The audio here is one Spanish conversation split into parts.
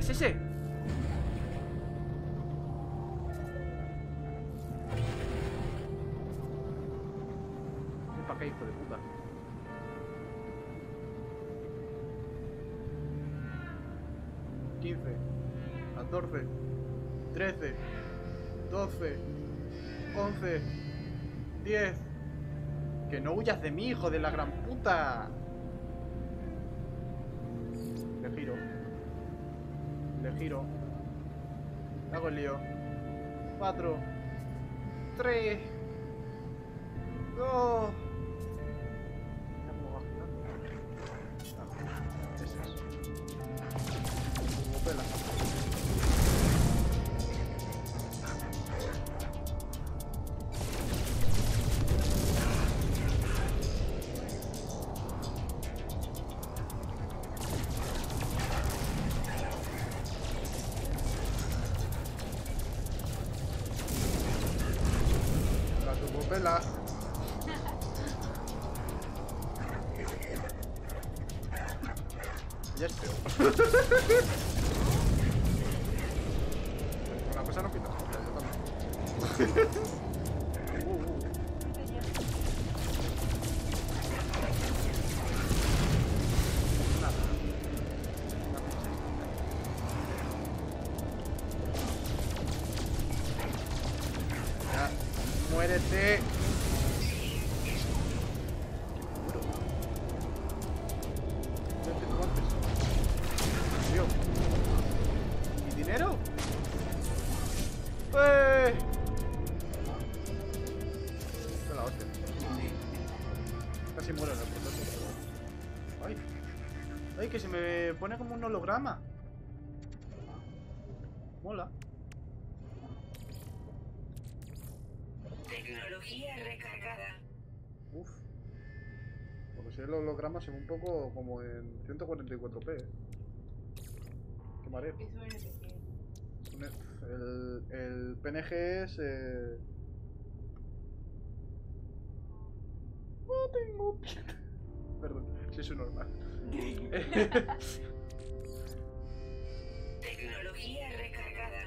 ¿Es ese? Ven para acá, hijo de puta. $15, $14, $13, $12, $11, $10. Que no huyas de mí, hijo de la gran puta. Le giro. Le giro. Hago el lío. 4, 3, 2. Ya es peor. Con la cosa no pinta. Ya, muérete. Ay, que se me pone como un holograma. Mola. Tecnología recargada. Uf. Porque si el holograma se ve un poco como en 144p, ¿eh? Qué mareo. El PNG es... No tengo pinta. Perdón, si es un normal. Tecnología recargada.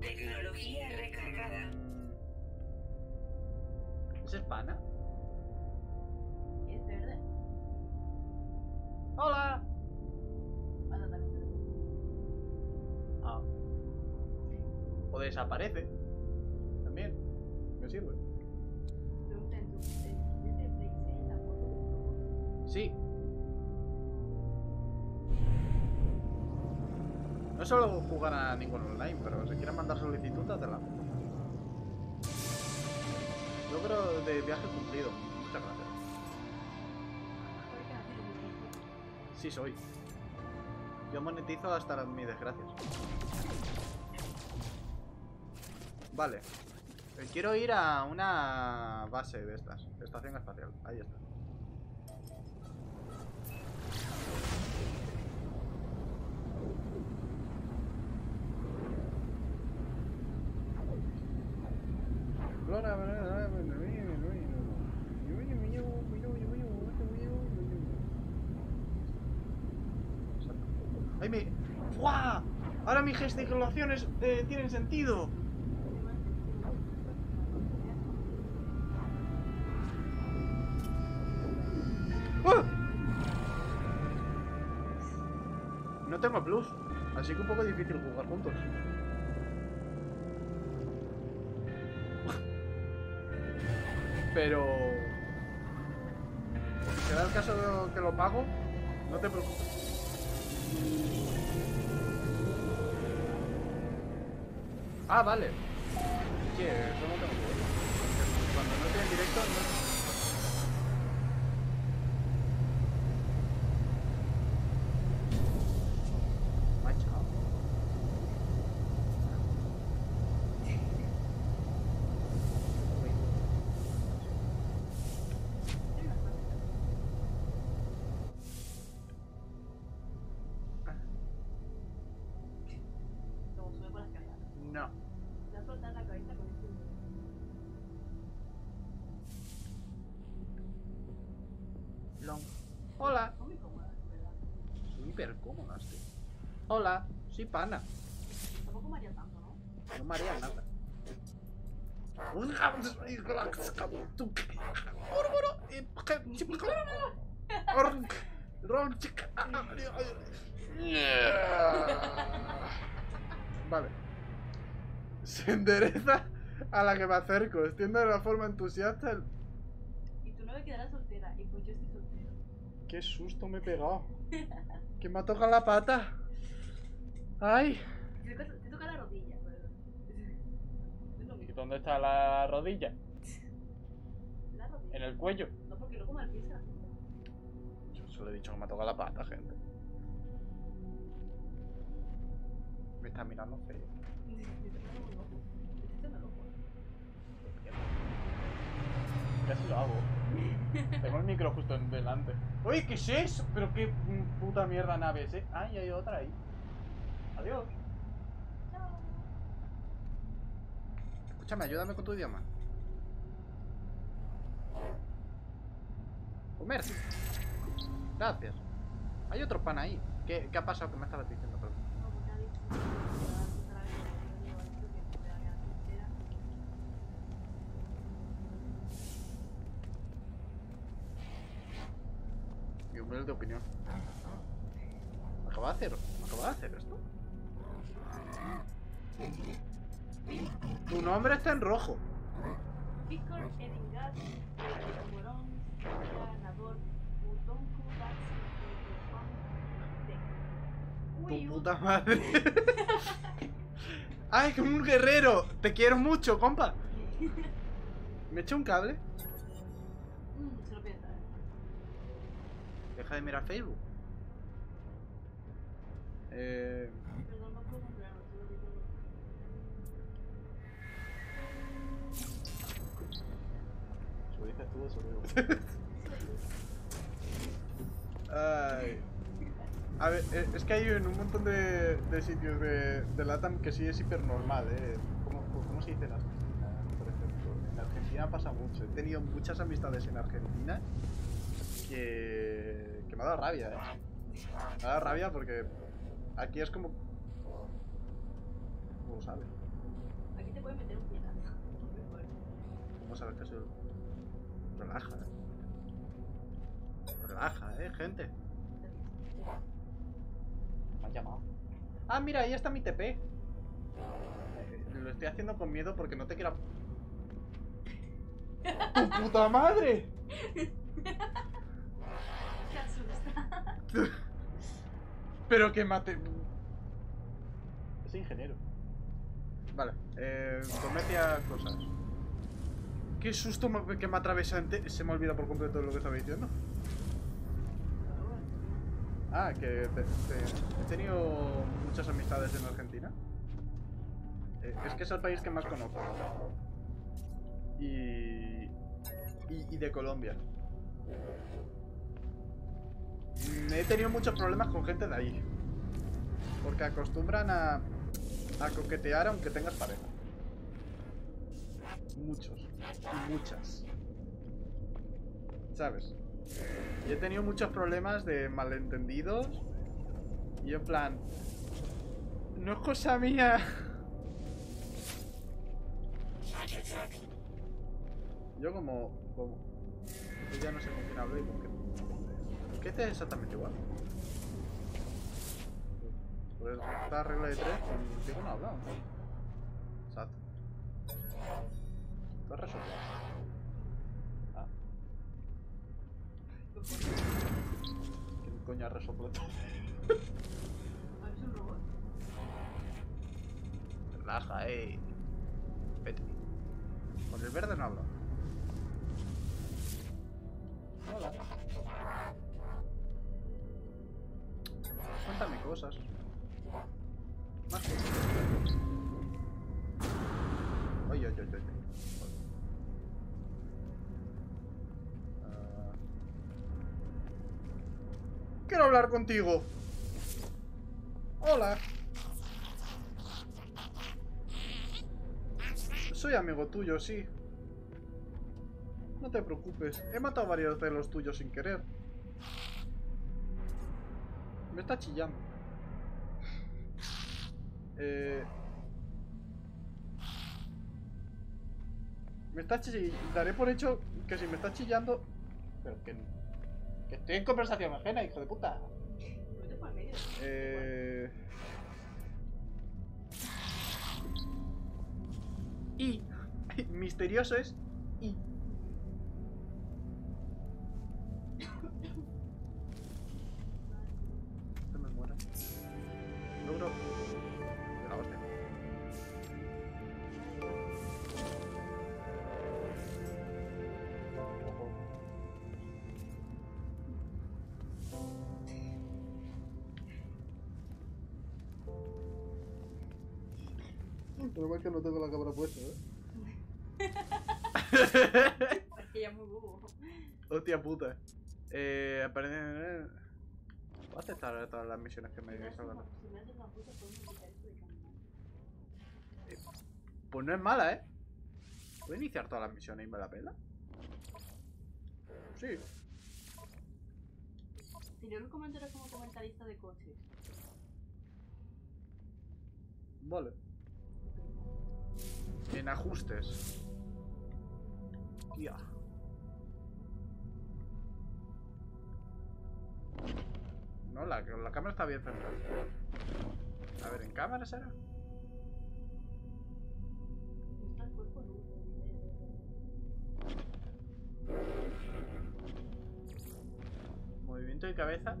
Tecnología recargada. ¿Es hispana? Es verde. ¡Hola! Ah. O desaparece. También. Me sirve. Sí. No solo jugar a ningún online, pero si quieren mandar solicitud, hazla. Yo creo de viaje cumplido. Muchas gracias. Sí soy. Yo monetizo hasta mis desgracias. Vale. Quiero ir a una base de estas. Estación espacial. Ahí está. ¡Ay, me! ¡Guau! Ahora mis gesticulaciones tienen sentido. ¡Ah! No tengo plus, así que un poco difícil jugar juntos. Pero... si se da el caso de que lo pago, no te preocupes. Ah, vale. Sí, eso no tengo que ver. Cuando no estoy en directo, no... No. hiper cómodas, tío. Hola, soy Pana. Tampoco marea tanto, ¿no? No marea nada. Vale. Se endereza a la que me acerco, extiende de la forma entusiasta el... Y tú no me quedarás soltera, y pues yo estoy soltero. Qué susto me he pegado. Que me ha tocado la pata. Ay. Te toca la rodilla, pero... ¿Y dónde está la rodilla? ¿La rodilla? En el cuello. No, porque luego me alpisa la gente. Yo solo he dicho que me ha tocado la pata, gente. Me está mirando feo. Casi lo hago. Tengo el micro justo en delante. ¡Oye, qué es eso! Pero qué puta mierda naves, eh. Ah, y hay otra ahí. Adiós. Chao. Escúchame, ayúdame con tu idioma. Comer. Gracias. Hay otro pan ahí. ¿Qué ha pasado? Que me estabas diciendo, pero... de opinión. ¿Me acaba de hacer esto? Tu nombre está en rojo. Tu puta madre. Ay, como un guerrero. Te quiero mucho, compa. ¿Me eché un cable? Deja de mirar Facebook. Lo dices tú, eso luego. Ay. A ver, es que hay en un montón de sitios de LATAM que sí es hiper normal, ¿eh? ¿Cómo se dice en Argentina, por ejemplo? En Argentina pasa mucho. He tenido muchas amistades en Argentina que me ha dado rabia, ¿eh? Me ha dado rabia porque aquí es como... ¿Cómo lo sabes? Aquí te puedes meter un piedazo. ¿Cómo sabes que soy...? Relaja, ¿eh? Relaja, gente. Me han llamado. Ah, mira, ahí está mi TP. Lo estoy haciendo con miedo porque no te quiero... ¡Tu puta madre! Te asusta. Pero que mate... Es ingeniero. Vale, comercia cosas. Qué susto que me atravesó ante... Se me olvida por completo lo que estaba diciendo. Ah, que he tenido muchas amistades en Argentina. Es que es el país que más conozco. Y de Colombia. He tenido muchos problemas con gente de ahí. Porque acostumbran a coquetear aunque tengas pareja. Muchos. Y muchas. ¿Sabes? Y he tenido muchos problemas de malentendidos. Y en plan... No es cosa mía. Yo como ya no sé con quién hablo y con qué. Este es exactamente igual. Pues esta regla de 3 contigo no hablamos. Exacto. Lo has resuelto. Ah. ¿Qué coño ha resoplado todo? ¿Es un robot? Relaja, Vete. Con el verde no hablo. Hola. Cuéntame cosas. Más cosas. Oye. Quiero hablar contigo. Hola. Soy amigo tuyo, sí. No te preocupes, he matado varios de los tuyos sin querer. Me está chillando. Me está chillando. Daré por hecho que si me está chillando. Pero que estoy en conversación ajena, hijo de puta. Y misterioso es y. No me muero. Logro. La hostia. Pero igual que no tengo la cámara puesta, ¿eh? Porque ya es muy bobo. Hostia puta. Aparece. Voy a aceptar todas las misiones que me digáis hablando. Pues no es mala, ¿eh? ¿Puedo iniciar todas las misiones y me la pela? Sí. Si yo lo comento era como comentarista de coches. Vale. En ajustes. Tía. No, la cámara está bien centrada. A ver, ¿en cámara será? Movimiento de cabeza.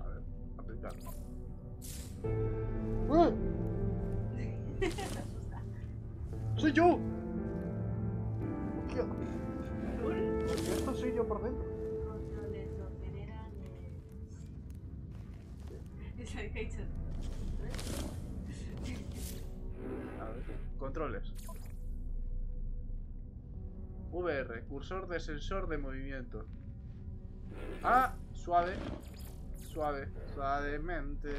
A ver, aplicar. ¡Soy yo! Hostia. Esto soy yo por dentro. A ver, controles. VR, cursor de sensor de movimiento. Ah, suave. Suave, suavemente.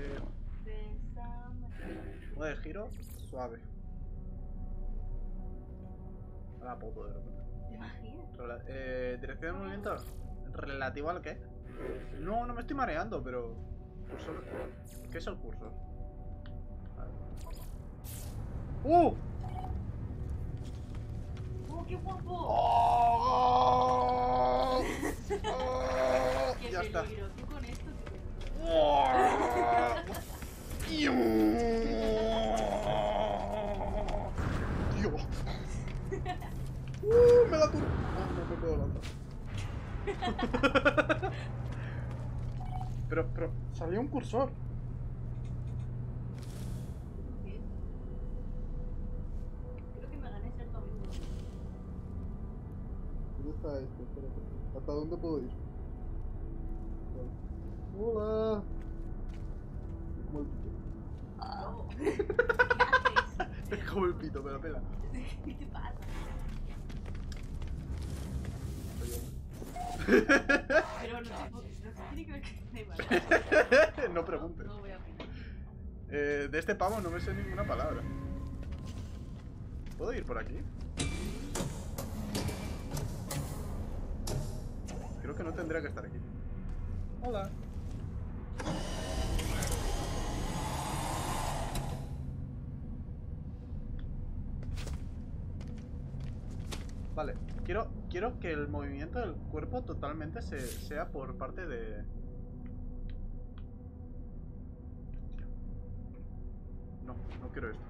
Mueve giro, suave. Ahora puedo poder. ¿Te imaginas? Dirección de movimiento relativo al que. No, no me estoy mareando, pero. Cursor. ¿Qué es el cursor? ¡Uh! ¡Oh, qué guapo! ¡Oh! ¡Oh! ¡Qué ya peligro! Está. Tú con esto, tú con esto. ¡Oh! ¡Dios! Me da tu. No me puedo lanzar. Pero, salió un cursor. Creo que me gané ser tu amigo. ¿Dónde está esto? Espérate. ¿Hasta dónde puedo ir? ¡Hola! Es como el pito. Oh. ¿Qué haces? Es como el pito, me la pela. ¿Qué te pasa? Pero no tiene que ver que no preguntes. No voy a opinar. De este pavo no me sé ninguna palabra. ¿Puedo ir por aquí? Creo que no tendría que estar aquí. Hola. Vale, quiero que el movimiento del cuerpo totalmente sea por parte de... No, no quiero esto.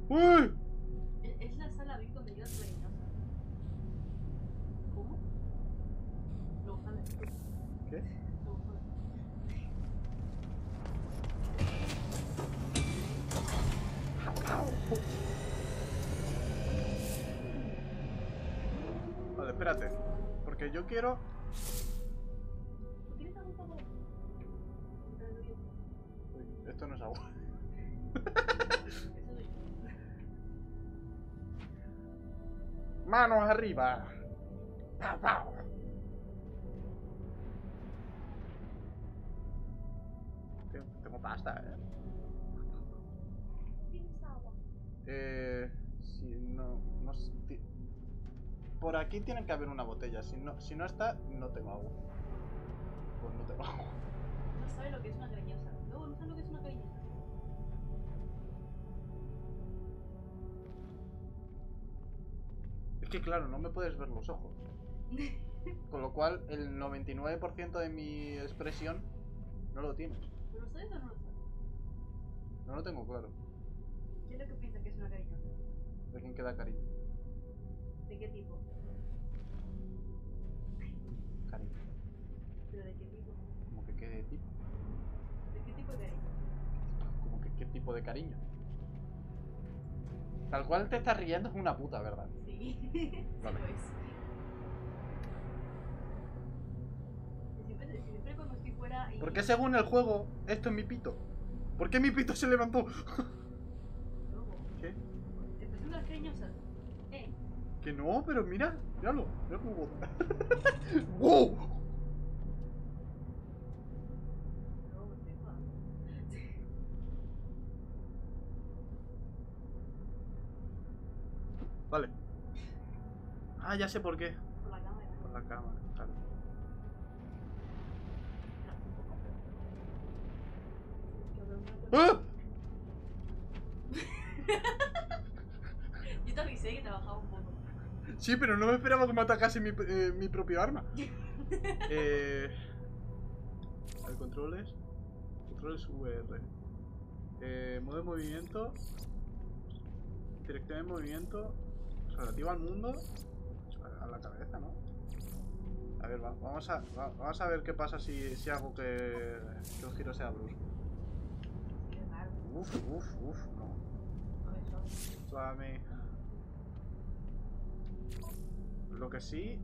Espérate. ¡Uy! Es la sala VIP donde yo estoy. ¿Cómo? No, ojalá. ¿Qué? No, ojalá. Espérate, porque yo quiero... Esto no es agua. Manos arriba. Tengo pasta, ¿eh? ¿Tienes agua? Sí, no sé... Por aquí tiene que haber una botella. Si no está, no tengo agua. Pues no tengo agua. No sabe lo que es una greñosa. Luego no sabe lo que es una greñosa. Es que claro, no me puedes ver los ojos. Con lo cual, el 99% de mi expresión no lo tienes. ¿Pero ustedes o no lo saben? No lo tengo claro. ¿Qué es lo que piensa que es una cariñosa? ¿De quién queda cariño? ¿De qué tipo? Cariño. ¿Pero de qué tipo? ¿Cómo que qué de tipo? ¿De qué tipo de cariño? ¿Cómo que qué tipo de cariño? Tal cual te estás riendo es una puta, ¿verdad? Sí, vale. Sí lo es. Siempre cuando estoy fuera y... ¿Por qué según el juego esto es mi pito? ¿Por qué mi pito se levantó? ¿Qué? ¿Te pasan las cariñosas? Que no, pero mira, míralo. Mira cómo bota. ¡Wow! Vale. Ah, ya sé por qué. Por la cámara. Por la cámara, claro. ¡Ah! Yo te avisé que te bajaba un poco. Sí, pero no me esperaba que me atacase mi propio arma. Controles. Controles VR. Modo de movimiento. Dirección de movimiento. Relativa al mundo. A la cabeza, ¿no? A ver, vamos a ver qué pasa si hago que el giro sea brusco. Uf, uf, uf, no. Suave. Lo que sí,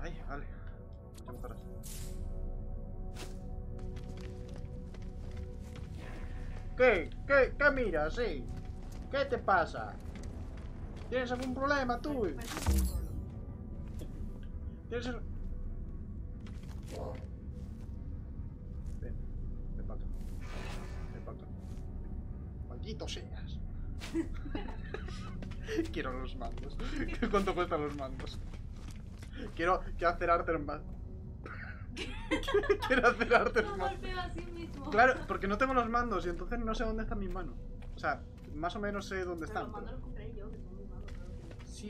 Ay, vale. Muchas mejoras. ¿Qué miras, sí? ¿Qué te pasa? ¿Tienes algún problema tú? ¿Tienes algún...? Ven para acá. Ven para acá. Maldito seas. Quiero los mandos. ¿Cuánto cuestan los mandos? Quiero hacer aftermath. Quiero hacer aftermath. Claro, porque no tengo los mandos y entonces no sé dónde están mis manos. O sea, más o menos sé dónde están. Los mandos los compré yo, que son mis manos. Sí.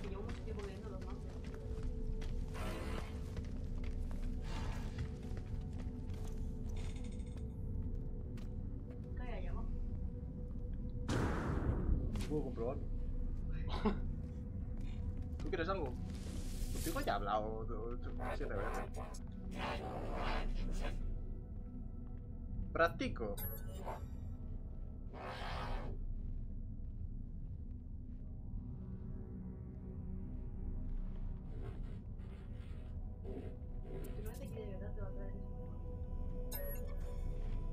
Que llevo mucho tiempo viendo los mandos. Calla, llamo. Puedo comprobarlo. ¿Tú quieres algo? Contigo ya he hablado 7 veces. Practico.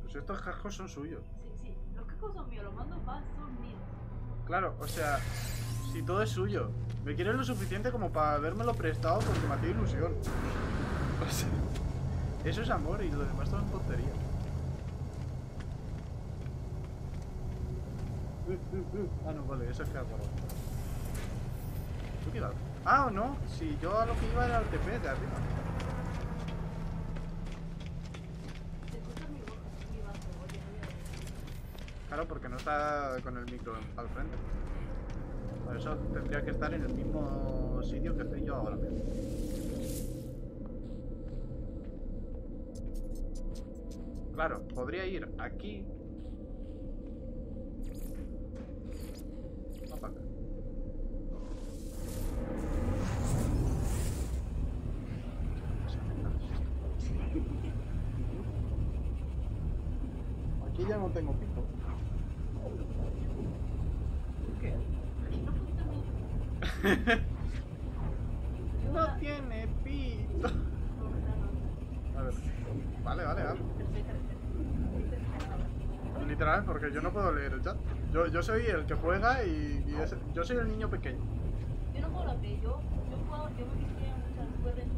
Pues estos cascos son suyos. Sí, sí, los cascos son míos, los mandos más son míos. Claro, o sea, si todo es suyo. Me quieren lo suficiente como para habérmelo prestado porque me hacía ilusión. O sea, eso es amor y lo demás son tonterías. Ah, no, vale, eso es que ha guardado. ¿Tú qué tal? Ah, o no, si yo a lo que iba era al TP de arriba. Claro, porque no está con el micro al frente. Por eso tendría que estar en el mismo sitio que estoy yo ahora mismo. Claro, podría ir aquí. Aquí ya no tengo pito. ¿Por qué? No tiene pito. A ver. Vale. Literal, porque yo no puedo leer el chat. Yo soy el que juega y yo soy el niño pequeño. Yo no puedo leer, yo me vistía muchas veces.